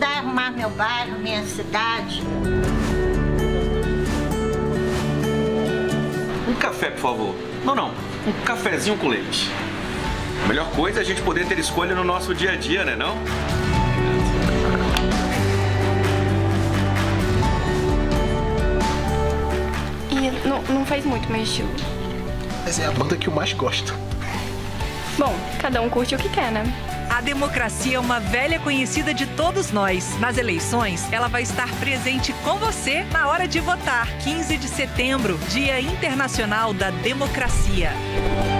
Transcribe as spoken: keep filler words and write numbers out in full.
ajudar a arrumar meu bairro, minha cidade. Um café, por favor. Não, não. Um cafezinho com leite. A melhor coisa é a gente poder ter escolha no nosso dia a dia, né, não? E não, não faz muito meu estilo. Mas é a banda que eu mais gosto. Bom, cada um curte o que quer, né? A democracia é uma velha conhecida de todos nós. Nas eleições, ela vai estar presente com você na hora de votar. quinze de setembro, Dia Internacional da Democracia.